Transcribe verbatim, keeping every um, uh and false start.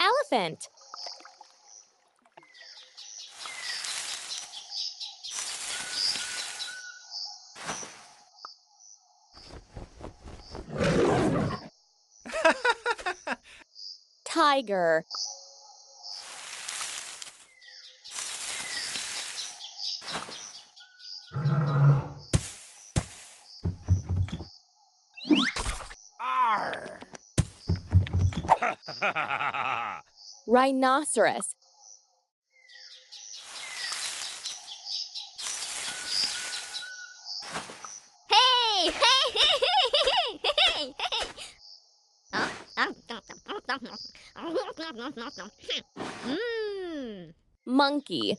Elephant. Tiger. Rhinoceros. Hey! Hey! Hey! Hey! Hey! Monkey.